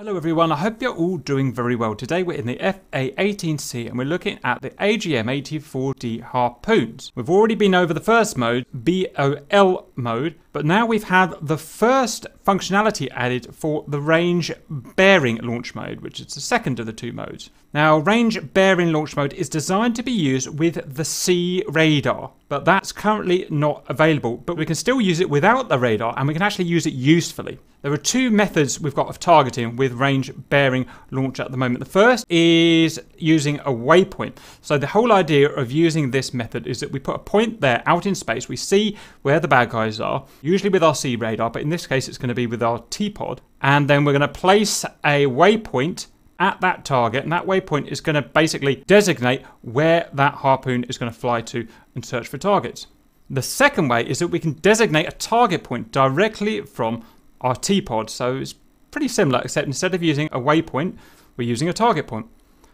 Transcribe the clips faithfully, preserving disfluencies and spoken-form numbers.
Hello everyone, I hope you're all doing very well. Today we're in the F A eighteen C and we're looking at the A G M eighty-four D Harpoons. We've already been over the first mode, B O L mode, but now we've had the first functionality added for the range bearing launch mode, which is the second of the two modes. Now, range bearing launch mode is designed to be used with the C radar, but that's currently not available, but we can still use it without the radar and we can actually use it usefully. There are two methods we've got of targeting with range bearing launch at the moment. The first is using a waypoint. So the whole idea of using this method is that we put a point there out in space, we see where the bad guys are, usually with our C radar, but in this case it's going to be with our T-Pod, and then we're going to place a waypoint at that target, and that waypoint is going to basically designate where that harpoon is going to fly to and search for targets. The second way is that we can designate a target point directly from our T-Pod. So it's pretty similar, except instead of using a waypoint, we're using a target point.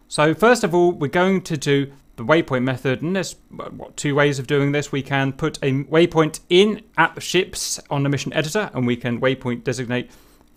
So first of all, we're going to do the waypoint method, and there's what, two ways of doing this. We can put a waypoint in at the ships on the mission editor, and we can waypoint designate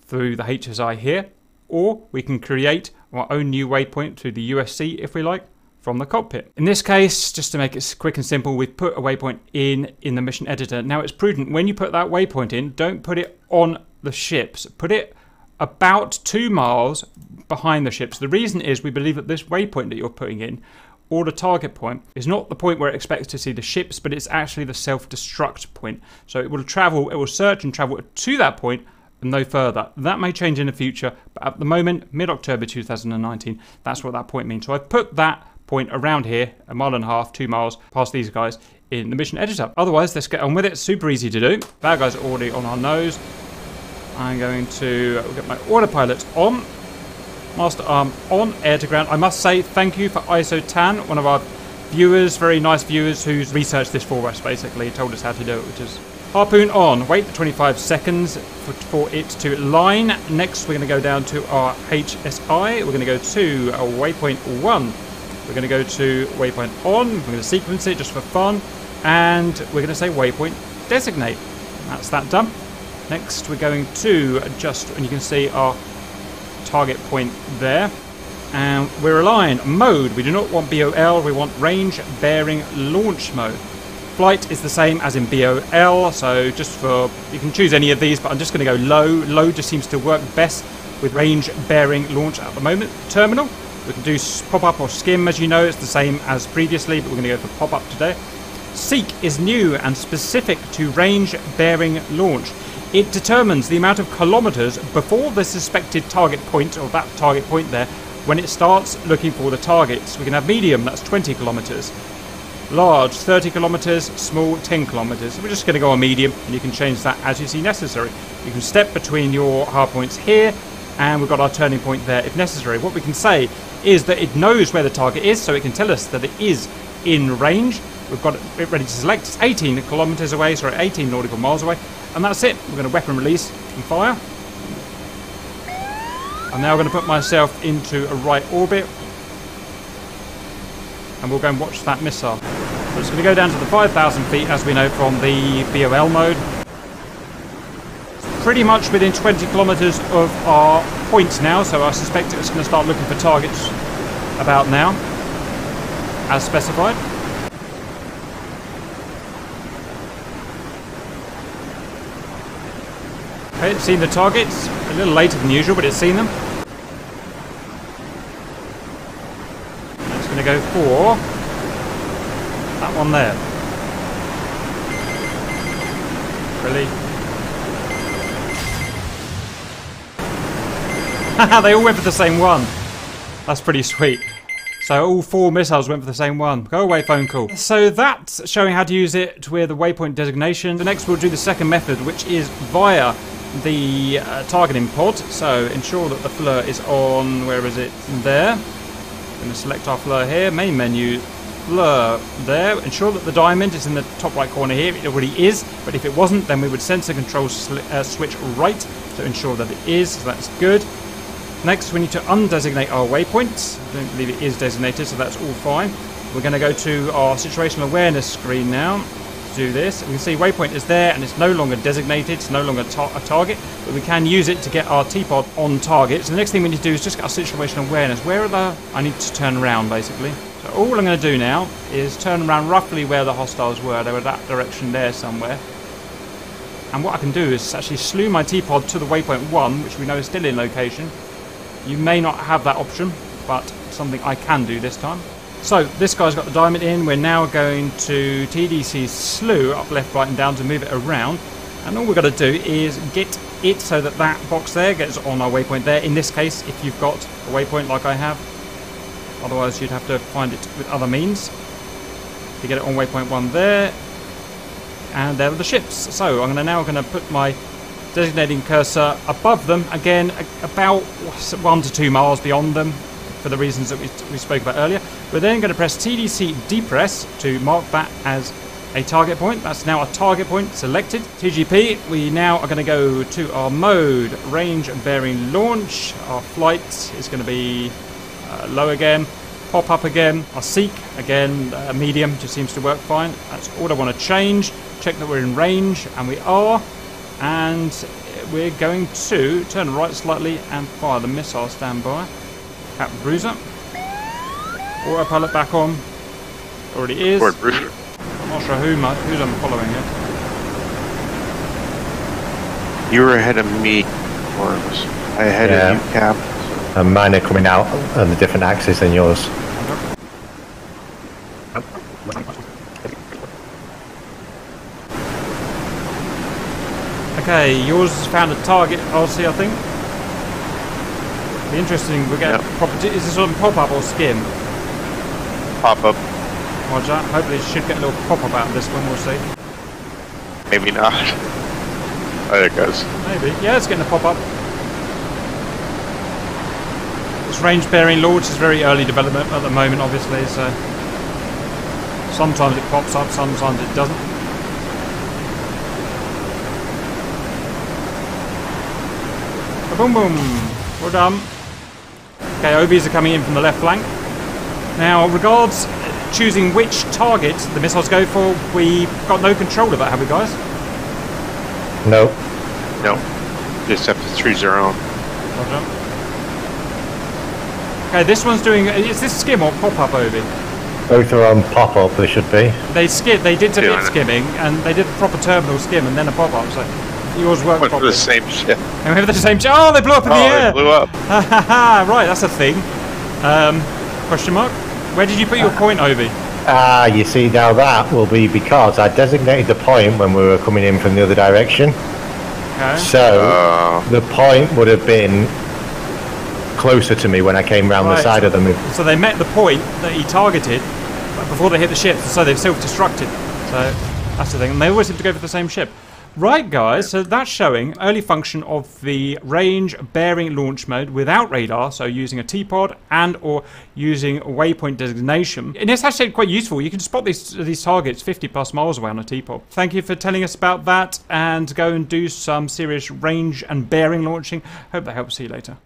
through the H S I here, or we can create our own new waypoint through the U S C, if we like, from the cockpit. In this case, just to make it quick and simple, we've put a waypoint in in the mission editor. Now, it's prudent when you put that waypoint in, don't put it on the ships. Put it about two miles behind the ships. The reason is we believe that this waypoint that you're putting in, or the target point, is not the point where it expects to see the ships, but it's actually the self-destruct point. So it will travel, it will search and travel to that point, and no further. That may change in the future, but at the moment, mid October two thousand nineteen, that's what that point means. So I've put that point around here, a mile and a half, two miles past these guys in the mission editor. Otherwise, let's get on with it. Super easy to do. Bad guys are already on our nose. I'm going to get my autopilot on, master arm on, air to ground. I must say thank you for I S O Tan, one of our viewers, very nice viewers, who's researched this for us basically, told us how to do it, which is harpoon on. Wait for twenty-five seconds for, for it to line. Next, we're going to go down to our H S I. We're going to go to uh, waypoint one. We're going to go to waypoint on. We're going to sequence it just for fun. And we're going to say waypoint designate. That's that done. Next, we're going to adjust, and you can see our target point there. And we're aligned. Mode, we do not want B O L. We want range bearing launch mode. Flight is the same as in B O L, so just for, you can choose any of these, but I'm just going to go low. Low just seems to work best with range bearing launch at the moment. Terminal, we can do pop-up or skim, as you know, it's the same as previously, but we're going to go for pop-up today. Seek is new and specific to range bearing launch. It determines the amount of kilometers before the suspected target point, or that target point there, when it starts looking for the targets. We can have medium, that's twenty kilometers. Large, thirty kilometers, small, ten kilometers. So we're just going to go on medium, and you can change that as you see necessary. You can step between your hard points here, and we've got our turning point there if necessary. What we can say is that it knows where the target is, so it can tell us that it is in range. We've got it ready to select. It's eighteen kilometers away, sorry, eighteen nautical miles away, and that's it. We're going to weapon release and fire. I'm now going to put myself into a right orbit, and we'll go and watch that missile. So it's going to go down to the five thousand feet, as we know from the B O L mode. Pretty much within twenty kilometers of our point now, so I suspect it's going to start looking for targets about now, as specified. Okay, it's seen the targets, a little later than usual, but it's seen them. Go for that one there. Really? They all went for the same one. That's pretty sweet. So all four missiles went for the same one. Go away, phone call. So that's showing how to use it with a waypoint designation. The next we'll do the second method, which is via the uh, targeting pod. So ensure that the FLIR is on. Where is it? There. Going to select our FLIR here, main menu, FLIR there. Ensure that the diamond is in the top right corner here. It already is, but if it wasn't, then we would sensor control uh, switch right to ensure that it is. So that's good. Next, we need to undesignate our waypoints. I don't believe it is designated, so that's all fine. We're going to go to our situational awareness screen now. do this. We can see waypoint is there and it's no longer designated, it's no longer ta a target, but we can use it to get our T-Pod on target. So the next thing we need to do is just get our situational awareness. Where are the... I need to turn around basically. So all I'm going to do now is turn around roughly where the hostiles were. They were that direction there somewhere. And what I can do is actually slew my T-Pod to the waypoint one, which we know is still in location. You may not have that option, but something I can do this time. So this guy's got the diamond in. We're now going to T D C slew up, left, right and down to move it around. And all we've got to do is get it so that that box there gets on our waypoint there. In this case, if you've got a waypoint like I have. Otherwise, you'd have to find it with other means to get it on waypoint one there. And there are the ships. So I'm gonna, now going to put my designating cursor above them. Again, about one to two miles beyond them, for the reasons that we, we spoke about earlier. We're then going to press T D C depress to mark that as a target point. That's now a target point selected. T G P, we now are going to go to our mode, range bearing launch. Our flight is going to be uh, low again, pop up again. Our seek, again, uh, medium, just seems to work fine. That's all I want to change. Check that we're in range, and we are. And we're going to turn right slightly and fire the missile standby. Captain Bruiser. Autopilot back on. Already is. Captain Bruiser. I'm not sure who my, who's I'm following here. You were ahead of me, or I was ahead yeah. of you, Cap. And mine are coming out on a different axis than yours. Okay, yours found a target, R C, I think. Be interesting, we're getting yep. property. Is this on pop-up or skim? Pop-up. Roger, hopefully it should get a little pop-up out of this one, we'll see. Maybe not. There it goes. Maybe, yeah, it's getting a pop-up. This range-bearing launch is very early development at the moment, obviously, so... Sometimes it pops up, sometimes it doesn't. Boom, boom. We're done. Okay, O Bs are coming in from the left flank. Now, regards choosing which target the missiles go for, we've got no control of that, have we, guys? No. No. Just have to choose their own. Roger. Okay, this one's doing... Is this skim or pop-up, Obi? Both are on pop-up, they should be. They skid, they did a bit skimming, and they did proper terminal skim and then a pop-up, so... Yours worked went properly. The same ship. And we have the same ship. Oh, they blew up in oh, the air. They blew up. Right, that's a thing. Um, question mark. Where did you put your uh, point, Obi? Ah, uh, you see, now that will be because I designated the point when we were coming in from the other direction. Okay. So uh, the point would have been closer to me when I came round right. the side of the move. So they met the point that he targeted before they hit the ship, so they've self-destructed. So that's the thing. And they always seem to go for the same ship. Right, guys, so that's showing early function of the range bearing launch mode without radar, so using a T-Pod and or using waypoint designation. And it's actually quite useful. You can spot these these targets fifty plus miles away on a T-Pod. Thank you for telling us about that, and go and do some serious range and bearing launching. Hope that helps. See you later.